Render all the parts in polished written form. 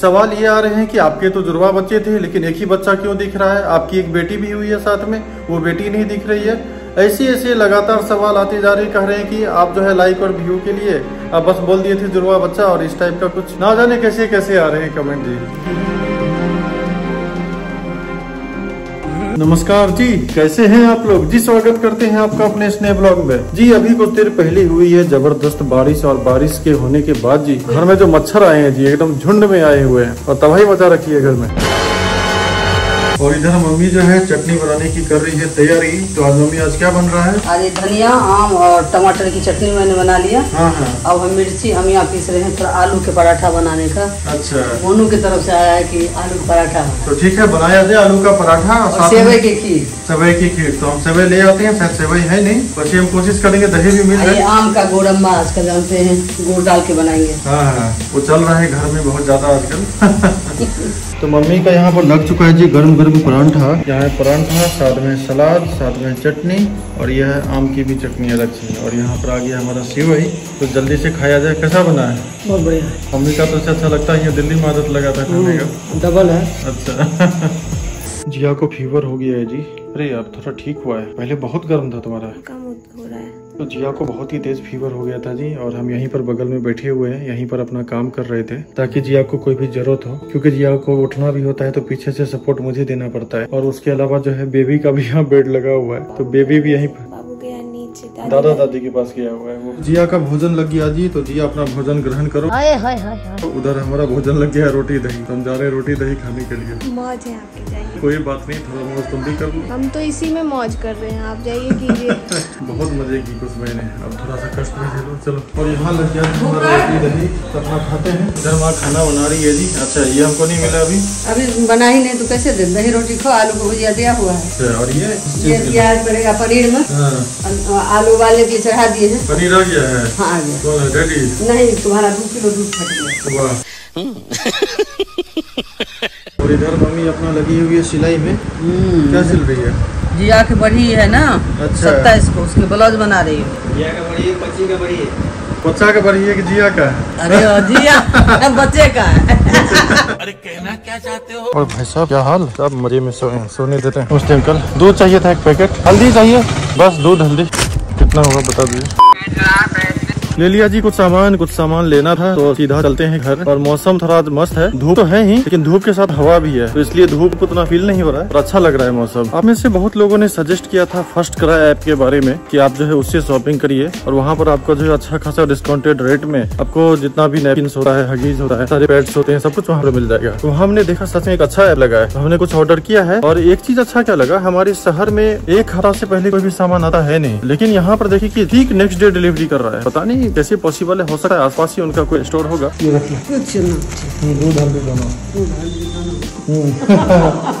सवाल ये आ रहे हैं कि आपके तो जुड़वा बच्चे थे, लेकिन एक ही बच्चा क्यों दिख रहा है? आपकी एक बेटी भी हुई है साथ में, वो बेटी नहीं दिख रही है। ऐसे ऐसे लगातार सवाल आते जा रहे, कह रहे हैं कि आप जो है लाइक और व्यू के लिए आप बस बोल दिए थे जुड़वा बच्चा, और इस टाइप का कुछ ना जाने कैसे कैसे आ रहे हैं कमेंट। जी नमस्कार जी, कैसे हैं आप लोग जी? स्वागत करते हैं आपका अपने स्नेह ब्लॉग में जी। अभी कुछ देर पहले हुई है जबरदस्त बारिश, और बारिश के होने के बाद जी घर में जो मच्छर आए हैं जी एकदम झुंड में आए हुए हैं और तबाही मचा रखी है घर में। और इधर मम्मी जो है चटनी बनाने की कर रही है तैयारी। तो आज मम्मी आज क्या बन रहा है? आज धनिया आम और टमाटर की चटनी मैंने बना लिया। हाँ। अब हम मिर्ची हम यहाँ पीस रहे हैं थोड़ा आलू के पराठा बनाने का। अच्छा, मोनू की तरफ से आया है कि आलू का पराठा। तो ठीक है, बनाया जाए आलू का पराठा और सेवई की खीर। सेवई की खीर तो हम सेवई ले आते हैं, शायद सेवई है नहीं, बस हम कोशिश करेंगे दही भी मिल जाए। आम का गुड़ अम्मा आजकल जानते हैं, गुड़ डाल के बनाएंगे। हाँ, वो चल रहा है घर में बहुत ज्यादा आजकल। तो मम्मी का यहाँ पर लग चुका है जी गर्म गर्म परांठा। यहाँ परांठा साथ में सलाद, साथ में चटनी, और यह है आम की भी चटनी अलग से। और यहाँ पर आ गया हमारा सेवई, तो जल्दी से खाया जाए। कैसा बना है? बहुत बढ़िया है। मम्मी का तो इससे अच्छा लगता है, दिल्ली में आदत लगा था खाने का, डबल है। अच्छा। जिया को फीवर हो गया है जी। अरे यार थोड़ा ठीक हुआ है, पहले बहुत गर्म था तुम्हारा। तो जिया को बहुत ही तेज फीवर हो गया था जी, और हम यहीं पर बगल में बैठे हुए हैं, यहीं पर अपना काम कर रहे थे ताकि जिया को कोई भी जरूरत हो, क्योंकि जिया को उठना भी होता है तो पीछे से सपोर्ट मुझे देना पड़ता है। और उसके अलावा जो है बेबी का भी यहाँ बेड लगा हुआ है, तो बेबी भी यहीं पर दादा दादी के पास गया हुआ है वो। जिया का भोजन लग गया जी, तो जिया अपना भोजन ग्रहण करो। तो उधर हमारा भोजन लग गया है रोटी दही, हम जा रहे हैं रोटी दही खाने के लिए। मौज है आपके, जाइए। कोई बात नहीं, थोड़ा मौज तुम भी कर लो। हम तो इसी में मौज कर रहे हैं, आप जाइए कीजिए। बहुत मजे की कुछ मैंने, अब थोड़ा सा कष्ट भी झेलो, चलो। और यहाँ लग गया रोटी दही, अपना खाते हैं। इधर वहाँ खाना बना रही है जी। अच्छा, ये हमको नहीं मिला अभी, अभी बना ही नहीं तो कैसे दे? दही रोटी खो, आलू को भुजिया दिया हुआ है, और ये प्याज पड़ेगा पनीर में, आलू वाले भी चढ़ा दिए हैं। पनीर आ गया है? हाँ आ गया। तो डैडी नहीं, तुम्हारा 2 किलो दूध फट गया। वाह। और इधर मम्मी अपना लगी हुई है सिलाई में। क्या सिल रही है? जिया की बड़ी है ना। अच्छा। 27 को उसके ब्लाउज बना रही है। जिया का बड़ी है, बच्ची का बड़ी है। बच्चा का बड़ी है कि जिया का है? अरे जिया बच्चे का है। अरे कहना क्या चाहते हो? और भाई साहब क्या हाल, सब मजे में सोने देते हैं। उस टाइम कल दूध चाहिए था, एक पैकेट हल्दी चाहिए, बस दूध हल्दी। कितना होगा बता दीजिए। ले लिया जी कुछ सामान लेना था, तो सीधा चलते हैं घर। और मौसम थोड़ा मस्त है, धूप तो है ही, लेकिन धूप के साथ हवा भी है, तो इसलिए धूप उतना फील नहीं हो रहा है और अच्छा लग रहा है मौसम। आप में से बहुत लोगों ने सजेस्ट किया था फर्स्ट क्राई ऐप के बारे में कि आप जो है उससे शॉपिंग करिए, और वहाँ पर आपको जो है अच्छा खासा डिस्काउंटेड रेट में आपको जितना भी नैपकिन होता है, हगीज होता है, सारे पैड्स होते हैं, सब कुछ वहाँ पर मिल जाएगा। तो हमने देखा सच में एक अच्छा ऐप लगा है, हमने कुछ ऑर्डर किया है। और एक चीज अच्छा क्या लगा, हमारे शहर में एक हफ्ता से पहले कोई भी सामान आता है नहीं, लेकिन यहाँ पर देखिए कि ठीक नेक्स्ट डे डिलीवरी कर रहा है। पता नहीं जैसे पॉसिबल है, हो सकता है आसपास ही उनका कोई स्टोर होगा। ये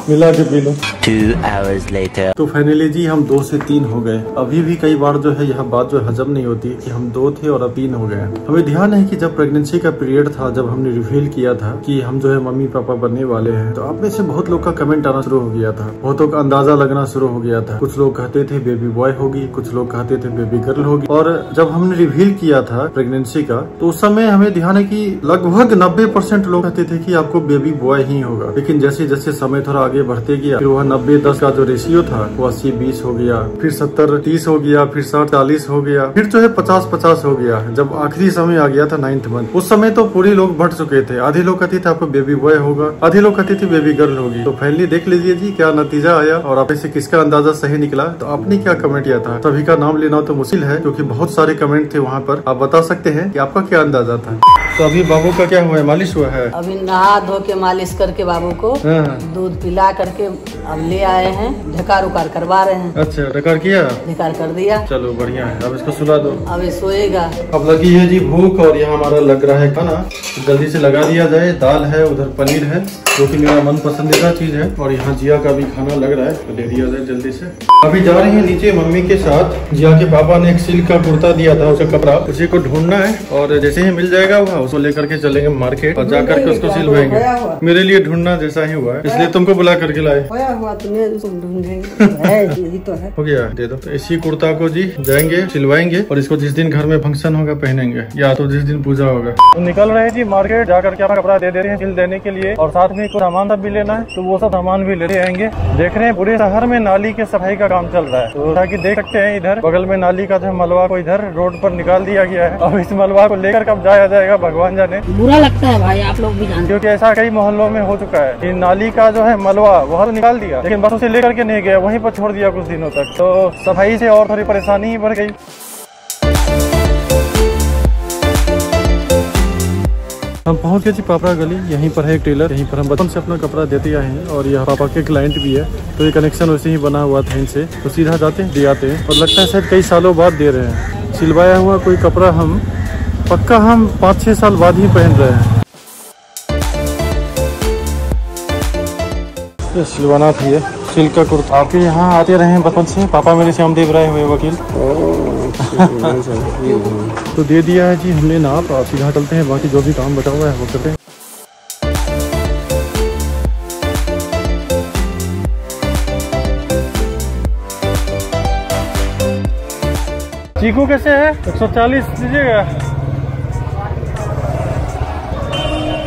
मिला के पी लो। 2 hours later। तो फाइनली जी हम 2 से 3 हो गए। अभी भी कई बार जो है यह बात जो हजम नहीं होती कि हम 2 थे और अब 3 हो गए। हमें ध्यान है कि जब प्रेगनेंसी का पीरियड था, जब हमने रिवील किया था कि हम जो है मम्मी पापा बनने वाले हैं, तो आप में से बहुत लोग का कमेंट आना शुरू हो गया था, बहुतों का अंदाजा लगना शुरू हो गया था। कुछ लोग कहते थे बेबी बॉय होगी, कुछ लोग कहते थे बेबी गर्ल होगी। और जब हमने रिवील किया था प्रेगनेंसी का, तो उस समय हमें ध्यान है कि लगभग 90% लोग कहते थे कि आपको बेबी बॉय ही होगा। लेकिन जैसे जैसे समय थोड़ा आगे बढ़ते गया, फिर वह 90-10 का जो रेशियो था वो 80-20 हो गया, फिर 70-30 हो गया, फिर 60-40 हो गया, फिर जो है 50-50 हो गया। जब आखिरी समय आ गया था 9th मंथ, उस समय तो पूरे लोग बढ़ चुके थे। आधे लोग कहते थे आपको बेबी बॉय होगा, आधे लोग कहते थे बेबी गर्ल होगी। तो फाइनली देख लीजिए जी क्या नतीजा आया, और आप से किसका अंदाजा सही निकला। तो आपने क्या कमेंट किया था, सभी का नाम लेना तो मुश्किल है क्योंकि बहुत सारे कमेंट थे वहाँ पर। आप बता सकते हैं कि आपका क्या अंदाजा था। तो अभी बाबू का क्या हुआ है, मालिश हुआ है? अभी नहा धो के मालिश करके बाबू को दूध पिला करके अब ले आए हैं, ढकार उकार करवा रहे हैं। अच्छा, ढकार किया? ढकार कर दिया, चलो बढ़िया है। अब इसको सुला दो, अब ये सोएगा। अब लगी है जी भूख, और यहाँ हमारा लग रहा है खाना, जल्दी से लगा दिया जाए। दाल है, उधर पनीर है जो कि मेरा मन पसंदीदा चीज है, और यहाँ जिया का भी खाना लग रहा है, तो दे दिया जाए जल्दी से। अभी जा रहे हैं नीचे मम्मी के साथ। जिया के पापा ने एक सिल्क का कुर्ता दिया था, उसका कपड़ा उसी को ढूंढना है और जैसे ही मिल जाएगा वहाँ उसको लेकर के चलेंगे मार्केट और जा करके उसको सिलवाएंगे। मेरे लिए ढूंढना जैसा ही हुआ है, इसलिए तुमको बुला करके लाए। हो गया दे दो। तो इसी कुर्ता को जी जाएंगे सिलवाएंगे और इसको जिस दिन घर में फंक्शन होगा पहनेंगे या तो जिस दिन पूजा होगा। तो निकल रहे हैं जी मार्केट, जा करके अपना कपड़ा दे दे रहे हैं सिल देने के लिए और साथ में कुछ सामान सब भी लेना है तो वो सब सामान भी ले आएंगे। देख रहे हैं पूरे शहर में नाली के सफाई का काम चल रहा है, तो ताकि देख सकते हैं इधर बगल में नाली का जो मलबा को इधर रोड पर निकाल दिया गया है। अब इस मलबा को लेकर कब जाया जाएगा भगवान जाने। बुरा लगता है भाई, आप लोग भी जानते, क्योंकि ऐसा कई मोहल्लों में हो चुका है कि नाली का जो है मलबा वहाँ तो निकाल दिया लेकिन बस उसे लेकर के नहीं गया, वहीं पर छोड़ दिया कुछ दिनों तक। तो सफाई से और थोड़ी परेशानी ही बढ़ गई। हम पहुंच गए जी पापड़ा गली, यहीं पर है एक टेलर, यहीं पर हम बचपन से अपना कपड़ा देते आए हैं और यहाँ पापा के क्लाइंट भी है तो ये कनेक्शन वैसे ही बना हुआ था इनसे। तो सीधा जाते हैं दे आते हैं और लगता है शायद कई सालों बाद दे रहे हैं। सिलवाया हुआ कोई कपड़ा हम पक्का हम 5-6 साल बाद ही पहन रहे हैं। ये सिलवाना थी सिल्क का कुर्ता। आपके यहाँ आते रहे हैं बचपन से, पापा मेरे श्यामदेव राय हुए वकील। तो दे दिया है जी हमने नाप, आप सीधा चलते हैं, बाकी जो भी काम बचा हुआ है वो करते हैं। चीकू कैसे है? 140 दीजिएगा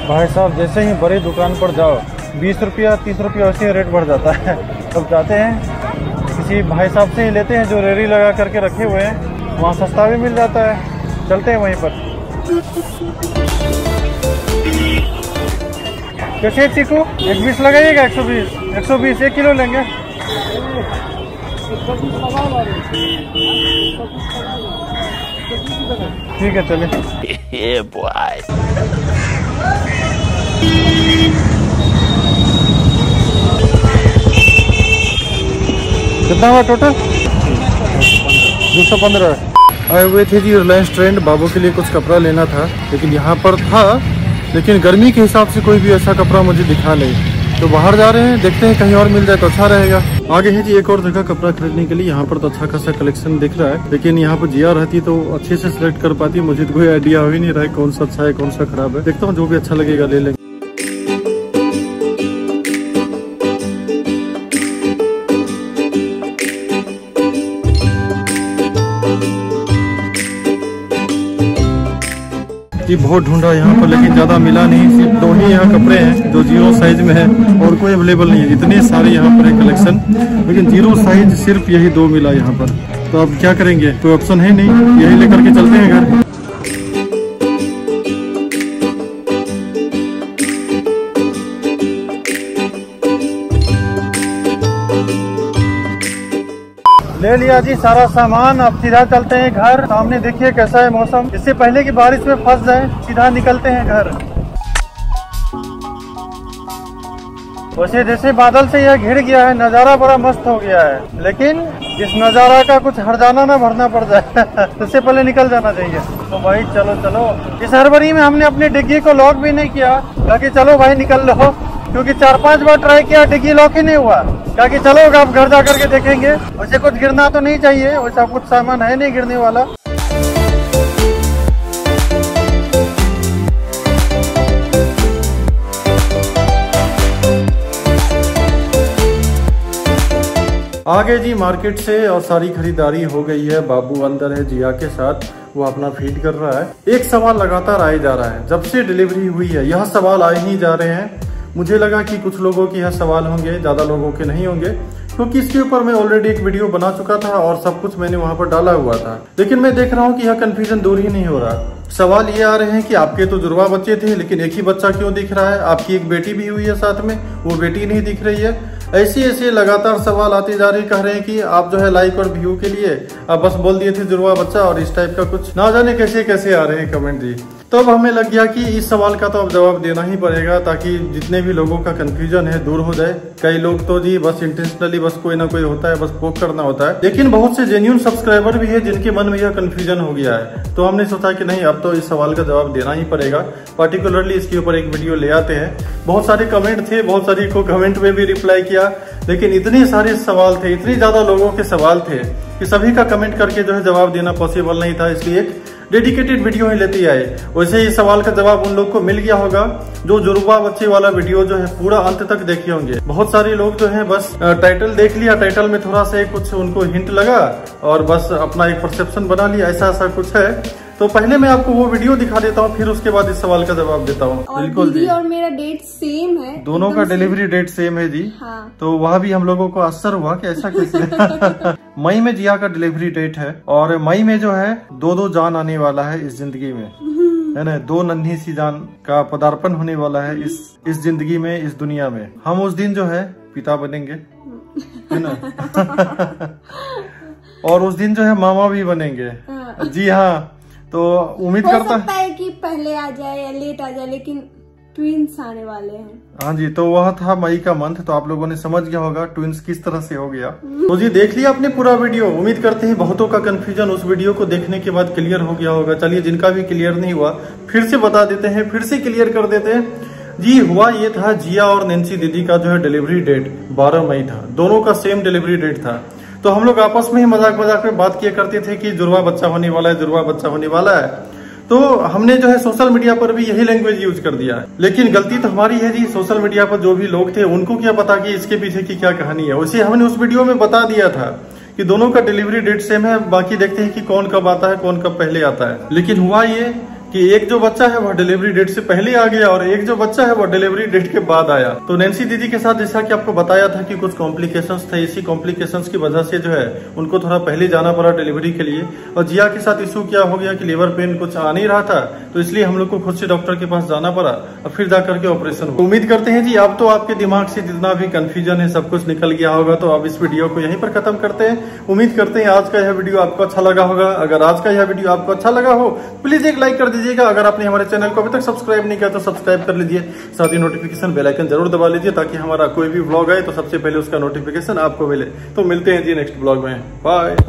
भाई साहब। जैसे ही बड़ी दुकान पर जाओ 20 रुपया 30 रुपया वैसे रेट बढ़ जाता है। तब जाते हैं किसी भाई साहब से ही लेते हैं जो रेडी लगा करके रखे हुए हैं, वहाँ सस्ता भी मिल जाता है। चलते हैं वहीं पर। कैसे चीकू? 120 लगाइएगा। 120 1 किलो लेंगे। ठीक है चले। कितना हुआ टोटल? 215। आए हुए थे जी रिलायंस ट्रेंड, बाबू के लिए कुछ कपड़ा लेना था लेकिन यहाँ पर था, लेकिन गर्मी के हिसाब से कोई भी ऐसा कपड़ा मुझे दिखा नहीं। तो बाहर जा रहे हैं, देखते हैं कहीं और मिल जाए तो अच्छा रहेगा। आगे है जी एक और जगह कपड़ा खरीदने के लिए। यहाँ पर तो अच्छा खासा कलेक्शन दिख रहा है लेकिन यहाँ पर जिया रहती तो अच्छे से सिलेक्ट कर पाती। मुझे कोई आइडिया हो ही नहीं रहा है कौन सा अच्छा है कौन सा खराब है। देखता हूँ जो भी अच्छा लगेगा ले लेंगे। जी बहुत ढूंढा यहाँ पर लेकिन ज़्यादा मिला नहीं, सिर्फ 2 ही यहाँ कपड़े हैं जो 0 साइज में है और कोई अवेलेबल नहीं है। इतने सारे यहाँ पर है कलेक्शन लेकिन 0 साइज सिर्फ यही 2 मिला यहाँ पर। तो अब क्या करेंगे, कोई ऑप्शन है नहीं, यही लेकर के चलते हैं घर। ले लिया जी सारा सामान, अब सीधा चलते हैं घर। सामने देखिए कैसा है मौसम, इससे पहले कि बारिश में फंस जाए सीधा निकलते हैं घर। वैसे जैसे बादल से यह घिर गया है नज़ारा बड़ा मस्त हो गया है, लेकिन इस नज़ारा का कुछ हरजाना ना भरना पड़ जाए इससे पहले निकल जाना चाहिए। तो भाई चलो चलो, इस हड़बड़ी में हमने अपने डिग्गी को लॉक भी नहीं किया ताकि चलो भाई निकल लो, क्योंकि 4-5 बार ट्राई किया डिग्गी लॉक ही नहीं हुआ। क्या कि चलो आप घर जा करके देखेंगे, वैसे कुछ गिरना तो नहीं चाहिए, वैसा कुछ सामान है नहीं गिरने वाला। आगे जी मार्केट से और सारी खरीदारी हो गई है। बाबू अंदर है जिया के साथ, वो अपना फीड कर रहा है। एक सवाल लगातार आए जा रहा है जब से डिलीवरी हुई है, यह सवाल आए ही जा रहे हैं। मुझे लगा कि कुछ लोगों के यह सवाल होंगे, ज़्यादा लोगों के नहीं होंगे क्योंकि इसके ऊपर मैं ऑलरेडी एक वीडियो बना चुका था और सब कुछ मैंने वहाँ पर डाला हुआ था। लेकिन मैं देख रहा हूँ कि यह कन्फ्यूजन दूर ही नहीं हो रहा। सवाल ये आ रहे हैं कि आपके तो जुड़वा बच्चे थे लेकिन एक ही बच्चा क्यों दिख रहा है, आपकी एक बेटी भी हुई है साथ में वो बेटी नहीं दिख रही है। ऐसे ऐसे लगातार सवाल आते जा रहे, कह रहे हैं कि आप जो है लाइक और व्यू के लिए आप बस बोल दिए थे जुड़वा बच्चा और इस टाइप का कुछ, ना जाने कैसे कैसे आ रहे हैं कमेंट जी। तब हमें लग गया कि इस सवाल का तो अब जवाब देना ही पड़ेगा ताकि जितने भी लोगों का कन्फ्यूजन है दूर हो जाए। कई लोग तो जी बस इंटेंशनली बस कोई ना कोई होता है, बस पोक करना होता है, लेकिन बहुत से जेन्यून सब्सक्राइबर भी है जिनके मन में यह कन्फ्यूजन हो गया है। तो हमने सोचा कि नहीं अब तो इस सवाल का जवाब देना ही पड़ेगा, पर्टिकुलरली इसके ऊपर एक वीडियो ले आते हैं। बहुत सारे कमेंट थे, बहुत सारे को कमेंट में भी रिप्लाई किया, लेकिन इतने सारे सवाल थे, इतने ज़्यादा लोगों के सवाल थे कि सभी का कमेंट करके जो है जवाब देना पॉसिबल नहीं था। इसलिए डेडिकेटेड वीडियो ही लेती आए। वैसे ही सवाल का जवाब उन लोग को मिल गया होगा जो जुड़वा बच्चे वाला वीडियो जो है पूरा अंत तक देखे होंगे। बहुत सारे लोग जो है बस टाइटल देख लिया, टाइटल में थोड़ा सा कुछ उनको हिंट लगा और बस अपना एक परसेप्शन बना लिया, ऐसा ऐसा कुछ है। तो पहले मैं आपको वो वीडियो दिखा देता हूँ, फिर उसके बाद इस सवाल का जवाब देता हूँ। बिल्कुल जी, और मेरा डेट सेम है, दोनों का डिलीवरी डेट सेम है जी। हाँ। तो वहाँ भी हम लोगों को आश्चर्य हुआ कि ऐसा कैसे। मई में जिया का डिलीवरी डेट है और मई में जो है दो जान आने वाला है इस जिंदगी में, है ना। दो नन्ही सी जान का पदार्पण होने वाला है इस जिंदगी में, इस दुनिया में। हम उस दिन जो है पिता बनेंगे, है ना, और उस दिन जो है मामा भी बनेंगे जी। हाँ, तो उम्मीद करता है कि पहले आ जाए या लेट आ जाए, लेकिन ट्विंस आने वाले हैं। हाँ जी, तो वह था मई का मंथ, तो आप लोगों ने समझ गया होगा ट्विंस किस तरह से हो गया। तो जी देख लिया आपने पूरा वीडियो। उम्मीद करते हैं बहुतों का कंफ्यूजन उस वीडियो को देखने के बाद क्लियर हो गया होगा। चलिए, जिनका भी क्लियर नहीं हुआ फिर से बता देते हैं, फिर से क्लियर कर देते हैं जी। हुआ ये था, जिया और नैन्सी दीदी का जो है डिलीवरी डेट 12 मई था, दोनों का सेम डिलीवरी डेट था। तो हम लोग आपस में ही मजाक मजाक में बात किया करते थे कि जुड़वा बच्चा होने वाला है, जुड़वा बच्चा होने वाला है। तो हमने जो है सोशल मीडिया पर भी यही लैंग्वेज यूज कर दिया है, लेकिन गलती तो हमारी है जी। सोशल मीडिया पर जो भी लोग थे उनको क्या पता कि इसके पीछे की क्या कहानी है। उसे हमने उस वीडियो में बता दिया था कि दोनों का डिलीवरी डेट सेम है, बाकी देखते हैं कि कौन कब आता है, कौन कब पहले आता है। लेकिन हुआ ये कि एक जो बच्चा है वह डिलीवरी डेट से पहले आ गया और एक जो बच्चा है वह डिलीवरी डेट के बाद आया। तो नैन्सी दीदी के साथ जैसा कि आपको बताया था कि कुछ कॉम्प्लिकेशंस थे, इसी कॉम्प्लिकेशंस की वजह से जो है उनको थोड़ा पहले जाना पड़ा डिलीवरी के लिए। और जिया के साथ इशू क्या हो गया कि लीवर पेन कुछ आ नहीं रहा था, तो इसलिए हम लोग को खुद से डॉक्टर के पास जाना पड़ा और फिर जाकर के ऑपरेशन हुआ। उम्मीद करते हैं जी अब तो आपके दिमाग से जितना भी कंफ्यूजन है सब कुछ निकल गया होगा। तो अब इस वीडियो को यहीं पर खत्म करते हैं। उम्मीद करते हैं आज का यह वीडियो आपको अच्छा लगा होगा। अगर आज का यह वीडियो आपको अच्छा लगा हो प्लीज एक लाइक कर दीजिएगा। अगर आपने हमारे चैनल को अभी तक सब्सक्राइब नहीं किया तो सब्सक्राइब कर लीजिए, साथ ही नोटिफिकेशन बेल आइकन जरूर दबा लीजिए ताकि हमारा कोई भी ब्लॉग आए तो सबसे पहले उसका नोटिफिकेशन आपको मिले। तो मिलते हैं जी नेक्स्ट ब्लॉग में, बाय।